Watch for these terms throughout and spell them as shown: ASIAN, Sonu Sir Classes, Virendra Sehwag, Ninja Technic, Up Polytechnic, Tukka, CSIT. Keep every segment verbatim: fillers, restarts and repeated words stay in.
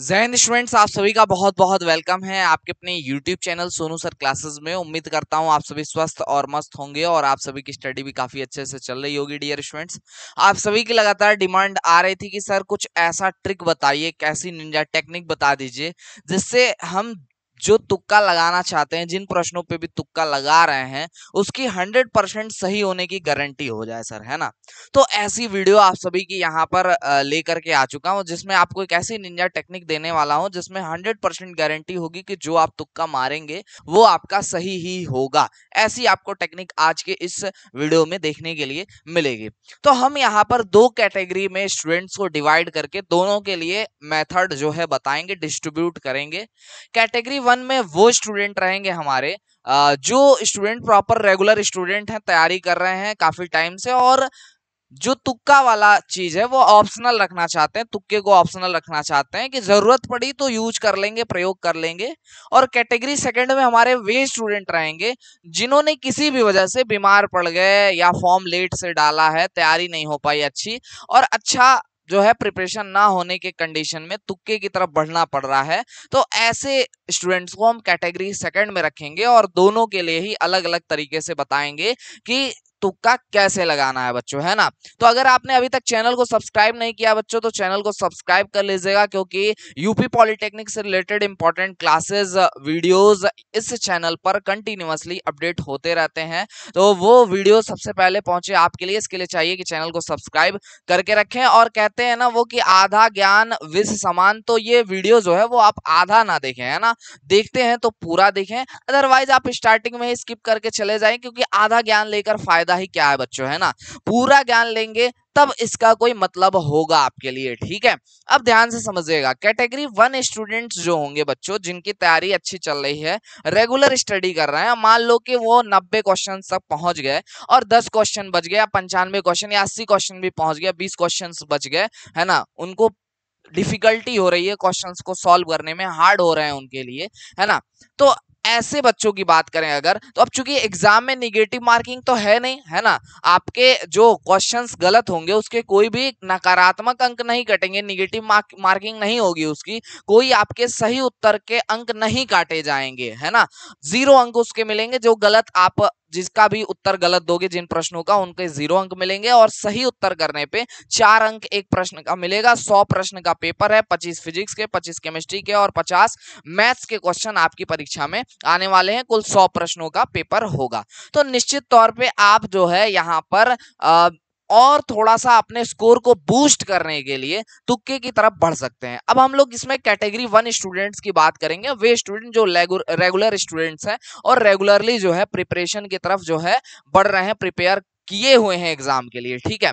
जय हिंद स्टूडेंट्स, आप सभी का बहुत बहुत वेलकम है आपके अपने YouTube channel Sonu sir classes में। उम्मीद करता हूं आप सभी स्वस्थ और मस्त होंगे और आप सभी की स्टडी भी काफ़ी अच्छे से चल रही होगी। डियर स्टूडेंट्स, आप सभी की लगातार डिमांड आ रही थी कि सर कुछ ऐसा ट्रिक बताइए, कैसी निंजा टेक्निक बता दीजिए जिससे हम जो तुक्का लगाना चाहते हैं, जिन प्रश्नों पे भी तुक्का लगा रहे हैं, उसकी हंड्रेड परसेंट सही होने की गारंटी हो जाए सर, है ना। तो ऐसी वीडियो आप सभी की यहाँ पर लेकर के आ चुका हूँ जिसमें आपको एक ऐसी निंजा टेक्निक देने वाला हूँ जिसमें हंड्रेड परसेंट गारंटी होगी कि जो आप तुक्का मारेंगे वो आपका सही ही होगा। ऐसी आपको टेक्निक आज के इस वीडियो में देखने के लिए मिलेगी। तो हम यहाँ पर दो कैटेगरी में स्टूडेंट्स को डिवाइड करके दोनों के लिए मेथड जो है बताएंगे, डिस्ट्रीब्यूट करेंगे। कैटेगरी वन में वो स्टूडेंट रहेंगे हमारे जो स्टूडेंट प्रॉपर रेगुलर स्टूडेंट हैं, तैयारी कर रहे हैं काफी टाइम से, और जो तुक्का वाला चीज है वो ऑप्शनल रखना चाहते हैं, तुक्के को ऑप्शनल रखना चाहते हैं कि जरूरत पड़ी तो यूज कर लेंगे, प्रयोग कर लेंगे। और कैटेगरी सेकंड में हमारे वे स्टूडेंट रहेंगे जिन्होंने किसी भी वजह से बीमार पड़ गए या फॉर्म लेट से डाला है, तैयारी नहीं हो पाई अच्छी, और अच्छा जो है प्रिपरेशन ना होने के कंडीशन में तुक्के की तरफ बढ़ना पड़ रहा है। तो ऐसे स्टूडेंट्स को हम कैटेगरी सेकंड में रखेंगे और दोनों के लिए ही अलग अलग तरीके से बताएंगे कि तुक्का कैसे लगाना है बच्चों, है ना। तो अगर आपने अभी तक चैनल को सब्सक्राइब नहीं किया बच्चों तो चैनल को सब्सक्राइब कर लीजिएगा, क्योंकि यूपी पॉलिटेक्निक से रिलेटेड इंपॉर्टेंट क्लासेस वीडियोस इस चैनल पर कंटिन्यूअसली अपडेट होते रहते हैं। तो वो वीडियो सबसे पहले पहुंचे आपके लिए, इसके लिए चाहिए कि चैनल को सब्सक्राइब करके रखें। और कहते हैं ना वो कि आधा ज्ञान विष समान, तो ये वीडियो जो है वो आप आधा ना देखें, है ना, देखते हैं तो पूरा देखें, अदरवाइज आप स्टार्टिंग में ही स्किप करके चले जाएं, क्योंकि आधा ज्ञान लेकर फायदा ही क्या है बच्चों, है ना। पूरा ज्ञान लेंगे तब इसका कोई मतलब होगा आपके लिए, ठीक है। अब ध्यान से समझिएगा, कैटेगरी वन स्टूडेंट्स जो होंगे बच्चों, जिनकी तैयारी अच्छी चल रही है, रेगुलर स्टडी कर रहे हैं, मान लो कि वो नब्बे क्वेश्चन तक पहुंच गए और दस क्वेश्चन बच गए, पंचानवे क्वेश्चन या अस्सी क्वेश्चन भी पहुंच गए, बीस क्वेश्चन बच गए, है ना। उनको डिफिकल्टी हो रही है, क्वेश्चंस को सॉल्व करने में हार्ड हो रहे हैं उनके लिए, है ना। तो ऐसे बच्चों की बात करें अगर, तो अब चूंकि एग्जाम में निगेटिव मार्किंग तो है नहीं, है ना, आपके जो क्वेश्चंस गलत होंगे उसके कोई भी नकारात्मक अंक नहीं कटेंगे, निगेटिव मार्क, मार्किंग नहीं होगी उसकी, कोई आपके सही उत्तर के अंक नहीं काटे जाएंगे, है ना। जीरो अंक उसके मिलेंगे जो गलत, आप जिसका भी उत्तर गलत दोगे जिन प्रश्नों का, उनके जीरो अंक मिलेंगे, और सही उत्तर करने पे चार अंक एक प्रश्न का मिलेगा। सौ प्रश्न का पेपर है, पच्चीस फिजिक्स के, पच्चीस केमिस्ट्री के और पचास मैथ्स के क्वेश्चन आपकी परीक्षा में आने वाले हैं। कुल सौ प्रश्नों का पेपर होगा। तो निश्चित तौर पे आप जो है यहाँ पर आ, और थोड़ा सा अपने स्कोर को बूस्ट करने के लिए तुक्के की तरफ बढ़ सकते हैं। अब हम लोग इसमें कैटेगरी वन स्टूडेंट्स की बात करेंगे, वे स्टूडेंट जो रेगुलर स्टूडेंट्स हैं और रेगुलरली जो है प्रिपरेशन की तरफ जो है बढ़ रहे हैं, प्रिपेयर किए हुए हैं एग्जाम के लिए, ठीक है।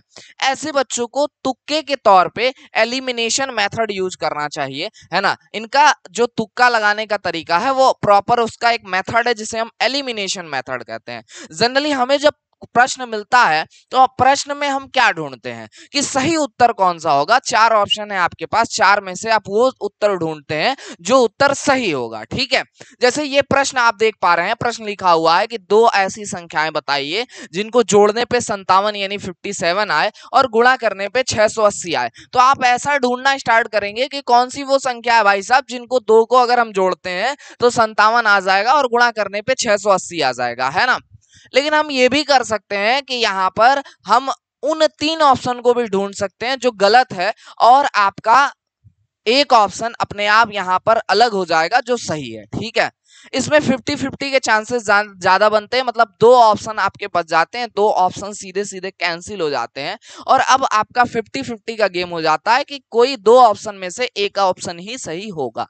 ऐसे बच्चों को तुक्के के तौर पे एलिमिनेशन मेथड यूज करना चाहिए, है ना। इनका जो तुक्का लगाने का तरीका है वो प्रॉपर उसका एक मेथड है जिसे हम एलिमिनेशन मेथड कहते हैं। जनरली हमें जब प्रश्न मिलता है तो प्रश्न में हम क्या ढूंढते हैं कि सही उत्तर कौन सा होगा। चार ऑप्शन है आपके पास, चार में से आप वो उत्तर ढूंढते हैं जो उत्तर सही होगा, ठीक है। जैसे ये प्रश्न आप देख पा रहे हैं, प्रश्न लिखा हुआ है कि दो ऐसी संख्याएं बताइए जिनको जोड़ने पे सत्तावन यानी सत्तावन आए और गुणा करने पे छह सौ अस्सी आए। तो आप ऐसा ढूंढना स्टार्ट करेंगे कि कौन सी वो संख्या है भाई साहब जिनको दो को अगर हम जोड़ते हैं तो सत्तावन आ जाएगा और गुणा करने पे छह सौ अस्सी आ जाएगा, है ना। लेकिन हम ये भी कर सकते हैं कि यहाँ पर हम उन तीन ऑप्शन को भी ढूंढ सकते हैं जो गलत है, और आपका एक ऑप्शन अपने आप यहाँ पर अलग हो जाएगा जो सही है, ठीक है। इसमें फिफ्टी फिफ्टी के चांसेस ज्यादा बनते हैं, मतलब दो ऑप्शन आपके बच जाते हैं, दो ऑप्शन सीधे सीधे कैंसिल हो जाते हैं, और अब आपका फिफ्टी फिफ्टी का गेम हो जाता है कि कोई दो ऑप्शन में से एक ऑप्शन ही सही होगा।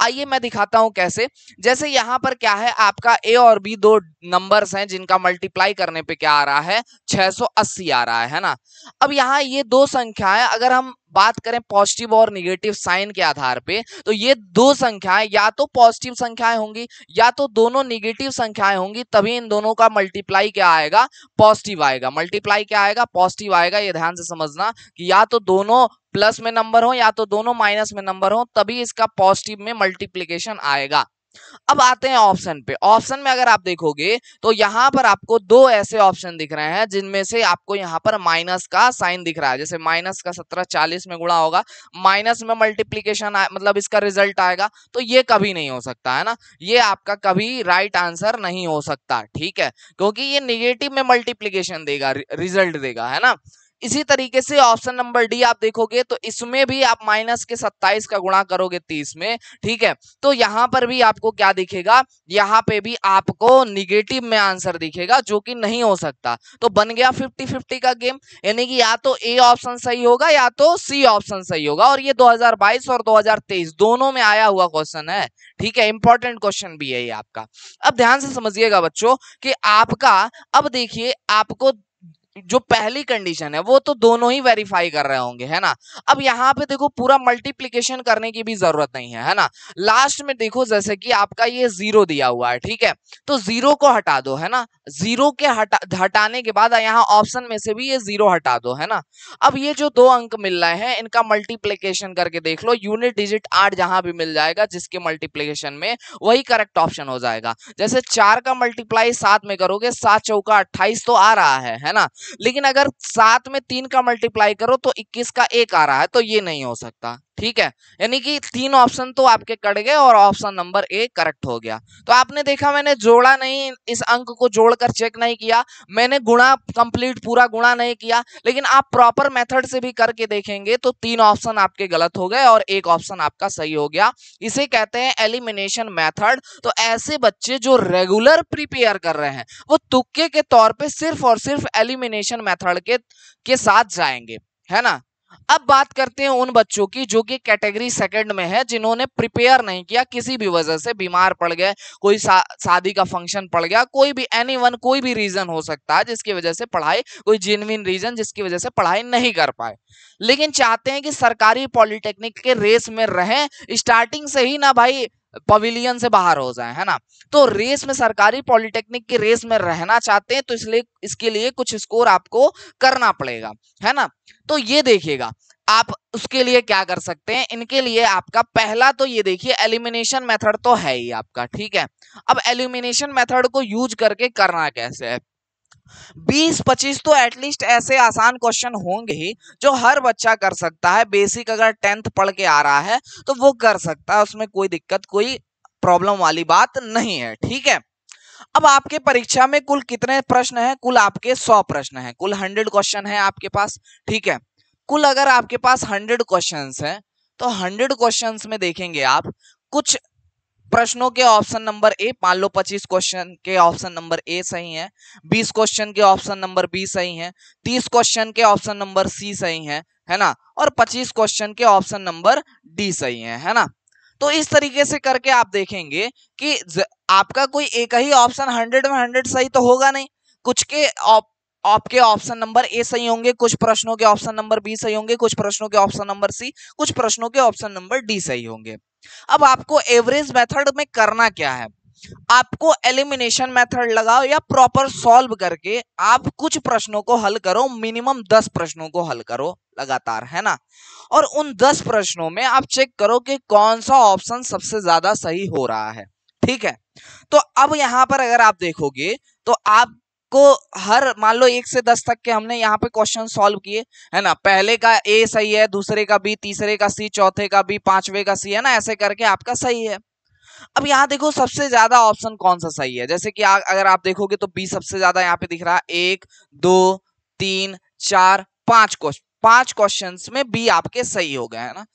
आइए मैं दिखाता हूं कैसे। जैसे यहाँ पर क्या है, आपका ए और बी दो नंबर्स हैं जिनका मल्टीप्लाई करने पे क्या आ रहा है, छह सौ अस्सी आ रहा है, है ना। अब यहाँ ये दो संख्याएं, अगर हम बात करें पॉजिटिव और निगेटिव साइन के आधार पे, तो ये दो संख्याएं या तो पॉजिटिव संख्याएं होंगी या तो दोनों निगेटिव संख्याएं होंगी, तभी इन दोनों का मल्टीप्लाई क्या आएगा, पॉजिटिव आएगा। मल्टीप्लाई क्या आएगा, पॉजिटिव आएगा। ये ध्यान से समझना कि या तो दोनों प्लस में नंबर हो या तो दोनों माइनस में नंबर हो, तभी इसका पॉजिटिव में मल्टीप्लीकेशन आएगा, अब आते हैं ऑप्शन पे। ऑप्शन में अगर आप देखोगे तो यहाँ पर आपको दो ऐसे ऑप्शन दिख रहे हैं जिनमें से आपको यहाँ पर माइनस का साइन दिख रहा है। जैसे माइनस का सत्रह चालीस में गुणा होगा, माइनस में मल्टीप्लीकेशन मतलब इसका रिजल्ट आएगा, तो ये कभी नहीं हो सकता है ना, ये आपका कभी राइट आंसर नहीं हो सकता, ठीक है, क्योंकि ये निगेटिव में मल्टीप्लीकेशन देगा, रिजल्ट देगा, है ना। इसी तरीके से ऑप्शन नंबर डी आप देखोगे तो इसमें भी आप माइनस के सत्ताईस का गुणा करोगे तीस में, ठीक है, तो यहाँ पर भी आपको क्या दिखेगा, यहाँ पे भी आपको निगेटिव में आंसर दिखेगा, जो कि नहीं हो सकता। तो बन गया फिफ्टी फिफ्टी का गेम, यानी कि या तो ए ऑप्शन सही होगा या तो सी ऑप्शन सही होगा। और ये दो हज़ार बाईस और दो हज़ार तेईस दोनों में आया हुआ क्वेश्चन है, ठीक है, इंपॉर्टेंट क्वेश्चन भी है ये आपका। अब ध्यान से समझिएगा बच्चों कि आपका, अब देखिए आपको जो पहली कंडीशन है वो तो दोनों ही वेरीफाई कर रहे होंगे, है ना। अब यहाँ पे देखो पूरा मल्टीप्लिकेशन करने की भी जरूरत नहीं है, है ना। लास्ट में देखो जैसे कि आपका ये जीरो दिया हुआ है, ठीक है, तो जीरो को हटा दो, है ना। जीरो के हटा हटाने के बाद यहाँ ऑप्शन में से भी ये जीरो हटा दो, है ना। अब ये जो दो अंक मिल रहे हैं इनका मल्टीप्लीकेशन करके देख लो, यूनिट डिजिट आठ जहां भी मिल जाएगा जिसके मल्टीप्लीकेशन में वही करेक्ट ऑप्शन हो जाएगा। जैसे चार का मल्टीप्लाई सात में करोगे, सात चौका अट्ठाईस तो आ रहा है, है ना। लेकिन अगर सात में तीन का मल्टीप्लाई करो तो इक्कीस का एक आ रहा है, तो ये नहीं हो सकता, ठीक है। यानी कि तीन ऑप्शन तो आपके कट गए और ऑप्शन नंबर ए करेक्ट हो गया। तो आपने देखा मैंने जोड़ा नहीं, इस अंक को जोड़कर चेक नहीं किया, मैंने गुणा कंप्लीट पूरा गुणा नहीं किया, लेकिन आप प्रॉपर मेथड से भी करके देखेंगे तो तीन ऑप्शन आपके गलत हो गए और एक ऑप्शन आपका सही हो गया। इसे कहते हैं एलिमिनेशन मेथड। तो ऐसे बच्चे जो रेगुलर प्रिपेयर कर रहे हैं वो तुक्के के तौर पर सिर्फ और सिर्फ एलिमिनेशन मेथड के, के साथ जाएंगे, है ना। अब बात करते हैं उन बच्चों की जो कि कैटेगरी सेकंड में है, जिन्होंने प्रिपेयर नहीं किया, किसी भी वजह से बीमार पड़ गए, कोई सा, शादी का फंक्शन पड़ गया, कोई भी एनी वन कोई भी रीजन हो सकता है जिसकी वजह से पढ़ाई, कोई जेन्युइन रीजन जिसकी वजह से पढ़ाई नहीं कर पाए, लेकिन चाहते हैं कि सरकारी पॉलिटेक्निक के रेस में रहें, स्टार्टिंग से ही ना भाई पवेलियन से बाहर हो जाए, है ना। तो रेस में, सरकारी पॉलिटेक्निक की रेस में रहना चाहते हैं, तो इसलिए इसके लिए कुछ स्कोर आपको करना पड़ेगा, है ना। तो ये देखिएगा आप उसके लिए क्या कर सकते हैं। इनके लिए आपका पहला तो ये देखिए एलिमिनेशन मेथड तो है ही आपका, ठीक है। अब एलिमिनेशन मेथड को यूज करके करना कैसे है, बीस पच्चीस तो एटलीस्ट ऐसे आसान क्वेश्चन होंगे ही जो हर बच्चा कर सकता है। बेसिक अगर टेंथ पढ़ के आ रहा है तो वो कर सकता है, उसमें कोई दिक्कत कोई प्रॉब्लम वाली बात नहीं है, ठीक है। अब आपके परीक्षा में कुल कितने प्रश्न हैं, कुल आपके सौ प्रश्न हैं, कुल हंड्रेड क्वेश्चन है आपके पास, ठीक है। कुल अगर आपके पास हंड्रेड क्वेश्चन है तो हंड्रेड क्वेश्चन में देखेंगे आप कुछ प्रश्नों के ऑप्शन नंबर ए, मान लो पच्चीस क्वेश्चन के ऑप्शन नंबर ए सही है, बीस क्वेश्चन के ऑप्शन नंबर बी सही है, तीस क्वेश्चन के ऑप्शन नंबर सी सही है, है ना, और पच्चीस क्वेश्चन के ऑप्शन नंबर डी सही है, है ना। तो इस तरीके से करके आप देखेंगे कि आपका कोई एक ही ऑप्शन हंड्रेड में हंड्रेड सही तो होगा नहीं, कुछ के ऑप आपके ऑप्शन नंबर ए सही होंगे, कुछ प्रश्नों के ऑप्शन नंबर बी सही होंगे, कुछ प्रश्नों के ऑप्शन नंबर सी, कुछ प्रश्नों के ऑप्शन नंबर डी सही होंगे। अब आपको एवरेज मेथड में करना क्या है, आपको एलिमिनेशन मेथड लगाओ या प्रॉपर सॉल्व करके आप कुछ प्रश्नों को हल करो, मिनिमम दस प्रश्नों को हल करो लगातार, है ना। और उन दस प्रश्नों में आप चेक करो कि कौन सा ऑप्शन सबसे ज्यादा सही हो रहा है, ठीक है। तो अब यहां पर अगर आप देखोगे तो आप को हर, मान लो एक से दस तक के हमने यहाँ पे क्वेश्चन सॉल्व किए, है ना। पहले का ए सही है, दूसरे का बी, तीसरे का सी, चौथे का बी, पांचवे का सी, है ना, ऐसे करके आपका सही है। अब यहाँ देखो सबसे ज्यादा ऑप्शन कौन सा सही है, जैसे कि आ, अगर आप देखोगे तो बी सबसे ज्यादा यहाँ पे दिख रहा है, एक दो तीन चार पांच क्वेश्चन, पांच क्वेश्चन में बी आपके सही हो गए, है ना।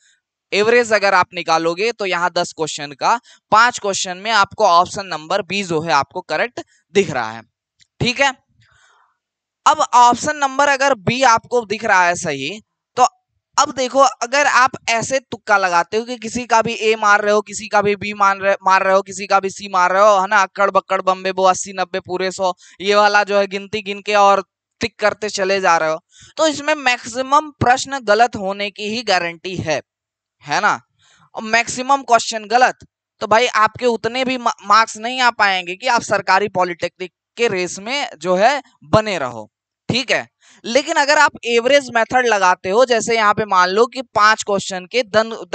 एवरेज अगर आप निकालोगे तो यहाँ दस क्वेश्चन का पांच क्वेश्चन में आपको ऑप्शन नंबर बी जो है आपको करेक्ट दिख रहा है, ठीक है। अब ऑप्शन नंबर अगर बी आपको दिख रहा है सही, तो अब देखो अगर आप ऐसे तुक्का लगाते हो कि किसी का भी ए मार रहे हो, किसी का भी बी मार रहे मार रहे हो, किसी का भी सी मार रहे हो, है ना, अक्कड़ बक्कड़ बम्बे बो अस्सी नब्बे पूरे सौ, ये वाला जो है गिनती गिन के और टिक करते चले जा रहे हो, तो इसमें मैक्सिमम प्रश्न गलत होने की ही गारंटी है, है ना। और मैक्सिमम क्वेश्चन गलत तो भाई आपके उतने भी मार्क्स नहीं आ पाएंगे कि आप सरकारी पॉलिटेक्निक के रेस में जो है बने रहो, ठीक है। लेकिन अगर आप एवरेज मेथड लगाते हो, जैसे यहाँ पे मान लो कि पांच क्वेश्चन के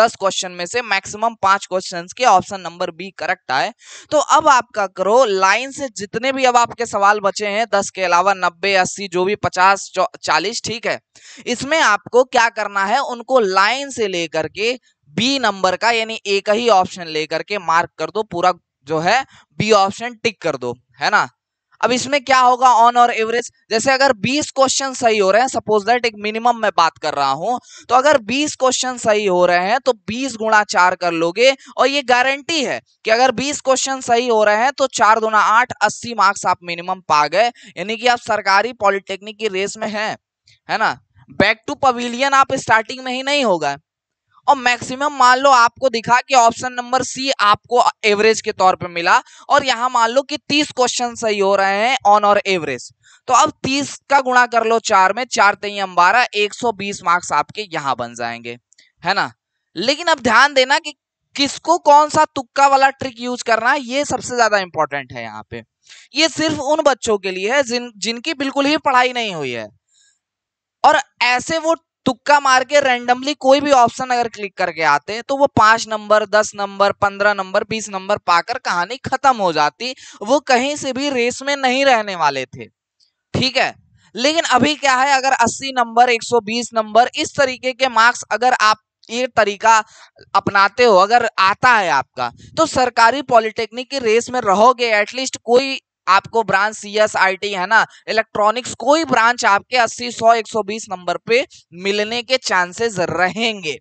दस क्वेश्चन में से मैक्सिमम पांच क्वेश्चन के ऑप्शन नंबर बी करेक्ट आए, तो अब आपका करो लाइन से जितने भी अब आपके सवाल बचे हैं दस के अलावा नब्बे अस्सी जो भी पचास चालीस ठीक है, इसमें आपको क्या करना है, उनको लाइन से लेकर के बी नंबर का यानी एक ही ऑप्शन लेकर के मार्क कर दो, पूरा जो है बी ऑप्शन टिक कर दो, है ना। अब इसमें क्या होगा ऑन और एवरेज, जैसे अगर बीस क्वेश्चन सही हो रहे हैं, सपोज दैट एक मिनिमम मैं बात कर रहा हूं, तो अगर बीस क्वेश्चन सही हो रहे हैं तो बीस गुणा चार कर लोगे, और ये गारंटी है कि अगर बीस क्वेश्चन सही हो रहे हैं तो चार दुना आठ अस्सी मार्क्स आप मिनिमम पा गए, यानी कि आप सरकारी पॉलिटेक्निक की रेस में हैं, है ना। बैक टू पवेलियन आप स्टार्टिंग में ही नहीं होगा। और मैक्सिमम मान लो आपको दिखा कि ऑप्शन नंबर सी आपको एवरेज के तौर पे मिला, और यहाँ मान लो कि तीस क्वेश्चन सही हो रहे हैं ऑन और एवरेज, तो अब तीस का गुणा कर लो चार में, चार तीन बारह, एक सौ बीस मार्क्स आपके यहाँ बन जाएंगे, है ना। लेकिन अब ध्यान देना कि किसको कौन सा तुक्का वाला ट्रिक यूज करना है, ये सबसे ज्यादा इंपॉर्टेंट है यहाँ पे। ये सिर्फ उन बच्चों के लिए है जिन जिनकी बिल्कुल ही पढ़ाई नहीं हुई है, और ऐसे वो तुक्का मार के रैंडमली कोई भी ऑप्शन अगर क्लिक करके आते हैं तो वो पांच नंबर दस नंबर पंद्रह नंबर बीस नंबर पाकर कहानी खत्म हो जाती, वो कहीं से भी रेस में नहीं रहने वाले थे, ठीक है। लेकिन अभी क्या है, अगर अस्सी नंबर एक सौ बीस नंबर इस तरीके के मार्क्स अगर आप ये तरीका अपनाते हो, अगर आता है आपका, तो सरकारी पॉलिटेक्निक की रेस में रहोगे। एटलीस्ट कोई आपको branch C S I T, है ना, इलेक्ट्रॉनिक्स, कोई ब्रांच आपके अस्सी सौ एक सौ बीस नंबर पे मिलने के चांसेस रहेंगे,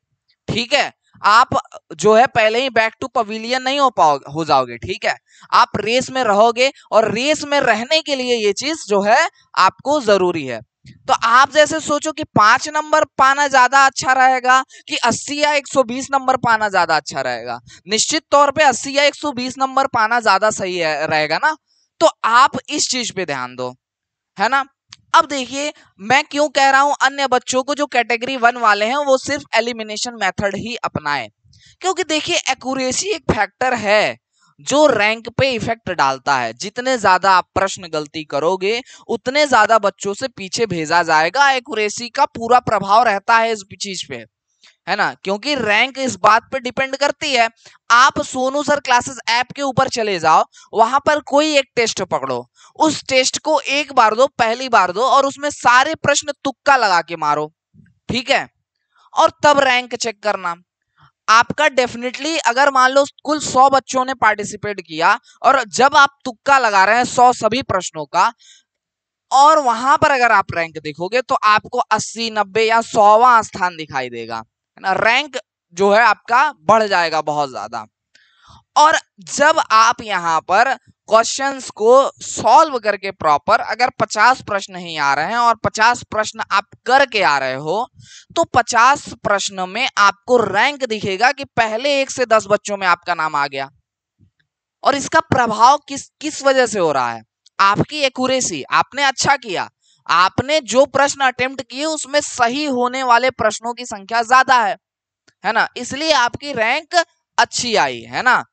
ठीक है। आप जो है पहले ही बैक टू पवेलियन नहीं हो पाओगे, हो जाओगे, ठीक है। आप रेस में रहोगे, और रेस में रहने के लिए ये चीज जो है आपको जरूरी है। तो आप जैसे सोचो कि पांच नंबर पाना ज्यादा अच्छा रहेगा कि अस्सी या एक सौ बीस नंबर पाना ज्यादा अच्छा रहेगा, निश्चित तौर पर अस्सी या एक सौ बीस नंबर पाना ज्यादा सही रहेगा ना, तो आप इस चीज पे ध्यान दो, है ना। अब देखिए मैं क्यों कह रहा हूं अन्य बच्चों को जो कैटेगरी वन वाले हैं वो सिर्फ एलिमिनेशन मेथड ही अपनाएं, क्योंकि देखिए एक्यूरेसी एक फैक्टर है जो रैंक पे इफेक्ट डालता है। जितने ज्यादा आप प्रश्न गलती करोगे उतने ज्यादा बच्चों से पीछे भेजा जाएगा। एक्यूरेसी का पूरा प्रभाव रहता है इस चीज पे, है ना, क्योंकि रैंक इस बात पे डिपेंड करती है। आप सोनू सर क्लासेस ऐप के ऊपर चले जाओ, वहां पर कोई एक टेस्ट पकड़ो, उस टेस्ट को एक बार दो, पहली बार दो, और उसमें सारे प्रश्न तुक्का लगा के मारो, ठीक है, और तब रैंक चेक करना। आपका डेफिनेटली अगर मान लो कुल सौ बच्चों ने पार्टिसिपेट किया, और जब आप तुक्का लगा रहे हैं सौ सभी प्रश्नों का, और वहां पर अगर आप रैंक देखोगे तो आपको अस्सी नब्बे या सौवां स्थान दिखाई देगा, रैंक जो है आपका बढ़ जाएगा बहुत ज्यादा। और जब आप यहाँ पर क्वेश्चंस को सॉल्व करके प्रॉपर, अगर पचास प्रश्न ही आ रहे हैं और पचास प्रश्न आप करके आ रहे हो, तो पचास प्रश्न में आपको रैंक दिखेगा कि पहले एक से दस बच्चों में आपका नाम आ गया। और इसका प्रभाव किस किस वजह से हो रहा है? आपकी एक्यूरेसी, आपने अच्छा किया, आपने जो प्रश्न अटेम्प्ट किए उसमें सही होने वाले प्रश्नों की संख्या ज्यादा है, है ना, इसलिए आपकी रैंक अच्छी आई, है ना।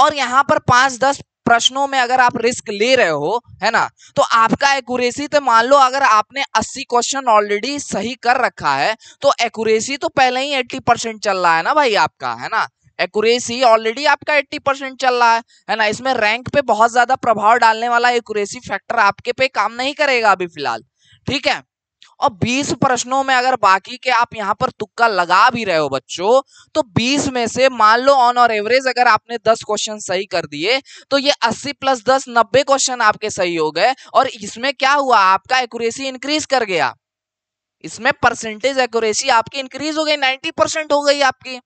और यहाँ पर पांच दस प्रश्नों में अगर आप रिस्क ले रहे हो, है ना, तो आपका एक्यूरेसी, तो मान लो अगर आपने अस्सी क्वेश्चन ऑलरेडी सही कर रखा है तो एक्यूरेसी तो पहले ही एट्टी परसेंट चल रहा है ना भाई आपका, है ना, एक्यूरेसी ऑलरेडी आपका अस्सी परसेंट चल रहा है, है ना। इसमें रैंक पे बहुत ज्यादा प्रभाव डालने वाला एक्यूरेसी फैक्टर आपके पे काम नहीं करेगा अभी फिलहाल, ठीक है। और बीस प्रश्नों में अगर बाकी के आप यहाँ पर तुक्का लगा भी रहे हो बच्चों, तो बीस में से मान लो ऑन और एवरेज अगर आपने दस क्वेश्चन सही कर दिए, तो ये अस्सी प्लस दस नब्बे क्वेश्चन आपके सही हो गए। और इसमें क्या हुआ, आपका एक्यूरेसी इंक्रीज कर गया, इसमें परसेंटेज एक्यूरेसी आपकी इंक्रीज हो गई, नाइन्टी परसेंट हो गई आपकी।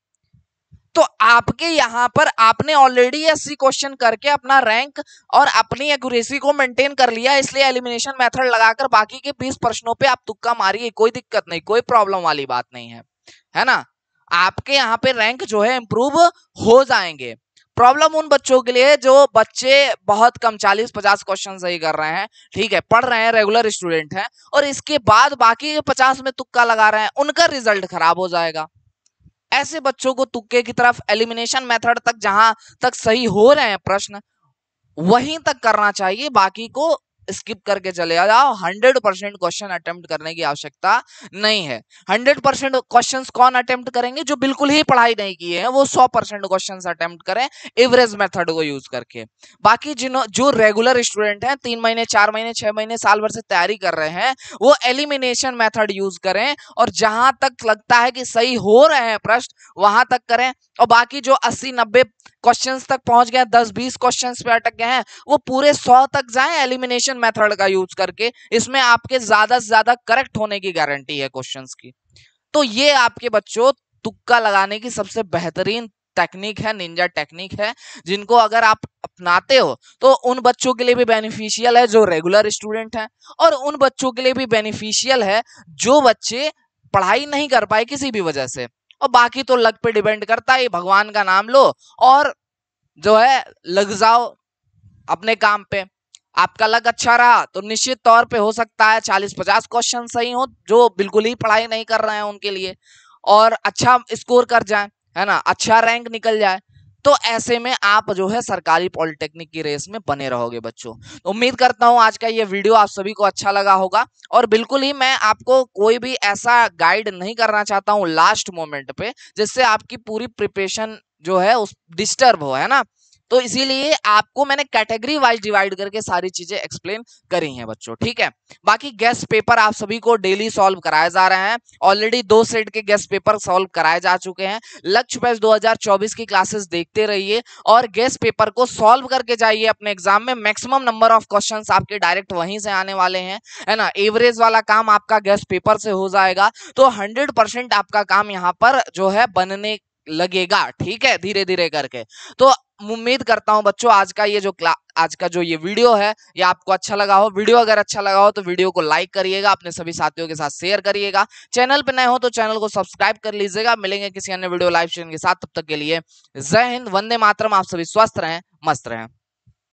तो आपके यहाँ पर आपने ऑलरेडी अस्सी क्वेश्चन करके अपना रैंक और अपनी एक्यूरेसी को मेंटेन कर लिया, इसलिए एलिमिनेशन मेथड लगाकर बाकी के बीस प्रश्नों पे आप तुक्का मारिए, कोई दिक्कत नहीं, कोई प्रॉब्लम वाली बात नहीं है, है ना। आपके यहाँ पे रैंक जो है इंप्रूव हो जाएंगे। प्रॉब्लम उन बच्चों के लिए जो बच्चे बहुत कम चालीस पचास क्वेश्चन सही कर रहे हैं, ठीक है, पढ़ रहे हैं, रेगुलर स्टूडेंट है, और इसके बाद बाकी के पचास में तुक्का लगा रहे हैं, उनका रिजल्ट खराब हो जाएगा। ऐसे बच्चों को तुक्के की तरफ, एलिमिनेशन मेथड तक, जहां तक सही हो रहे हैं प्रश्न वहीं तक करना चाहिए, बाकी को स्किप करके चले जाओ। हंड्रेड परसेंट क्वेश्चन अटेम्प्ट करने की आवश्यकता नहीं है। हंड्रेड परसेंट क्वेश्चन कौन अटेम्प्ट करेंगे? जो बिल्कुल ही पढ़ाई नहीं किए हैं वो सौ परसेंट क्वेश्चन अटेम्प्ट करें एवरेज मेथड को यूज करके। बाकी जिन्हों जो रेगुलर स्टूडेंट हैं, तीन महीने चार महीने छह महीने साल भर से तैयारी कर रहे हैं, वो एलिमिनेशन मेथड यूज करें और जहां तक लगता है कि सही हो रहे हैं प्रश्न वहां तक करें। और बाकी जो अस्सी नब्बे क्वेश्चंस तक पहुंच गए, दस बीस क्वेश्चंस पे अटक गए हैं, वो पूरे सौ तक जाएं एलिमिनेशन मेथड का यूज करके। इसमें आपके ज्यादा से ज्यादा करेक्ट होने की गारंटी है क्वेश्चंस की। तो ये आपके बच्चों तुक्का लगाने की सबसे बेहतरीन टेक्निक है, निंजा टेक्निक है, जिनको अगर आप अपनाते हो तो उन बच्चों के लिए भी बेनिफिशियल है जो रेगुलर स्टूडेंट हैं, और उन बच्चों के लिए भी बेनिफिशियल है जो बच्चे पढ़ाई नहीं कर पाए किसी भी वजह से। और बाकी तो लक पे डिपेंड करता है, भगवान का नाम लो और जो है लग जाओ अपने काम पे। आपका लक अच्छा रहा तो निश्चित तौर पे हो सकता है चालीस पचास क्वेश्चन सही हो जो बिल्कुल ही पढ़ाई नहीं कर रहे हैं उनके लिए, और अच्छा स्कोर कर जाए, है ना, अच्छा रैंक निकल जाए। तो ऐसे में आप जो है सरकारी पॉलिटेक्निक की रेस में बने रहोगे बच्चों। उम्मीद करता हूँ आज का ये वीडियो आप सभी को अच्छा लगा होगा। और बिल्कुल ही मैं आपको कोई भी ऐसा गाइड नहीं करना चाहता हूँ लास्ट मोमेंट पे जिससे आपकी पूरी प्रिपरेशन जो है उस डिस्टर्ब हो, है ना। तो इसीलिए आपको मैंने कैटेगरी वाइज डिवाइड करके सारी चीजें एक्सप्लेन करी हैं बच्चों, ठीक है। बाकी गेस्ट पेपर आप सभी को डेली सॉल्व कराए जा रहे हैं। ऑलरेडी दो सेट के गेस्ट पेपर सॉल्व कराए जा चुके हैं। लक्ष्य बैच दो हज़ार चौबीस की क्लासेस देखते रहिए और गेस्ट पेपर को सॉल्व करके जाइए अपने एग्जाम में। मैक्सिमम नंबर ऑफ क्वेश्चन आपके डायरेक्ट वहीं से आने वाले हैं, है ना। एवरेज वाला काम आपका गेस्ट पेपर से हो जाएगा, तो हंड्रेड परसेंट आपका काम यहाँ पर जो है बनने लगेगा, ठीक है, धीरे धीरे करके। तो उम्मीद करता हूं बच्चों आज का ये जो क्लास आज का जो ये वीडियो है ये आपको अच्छा लगा हो। वीडियो अगर अच्छा लगा हो तो वीडियो को लाइक करिएगा, अपने सभी साथियों के साथ शेयर करिएगा। चैनल पे नए हो तो चैनल को सब्सक्राइब कर लीजिएगा। मिलेंगे किसी अन्य वीडियो लाइव सेशन के साथ, तब तक के लिए जय हिंद, वंदे मातरम। आप सभी स्वस्थ रहें, मस्त रहें।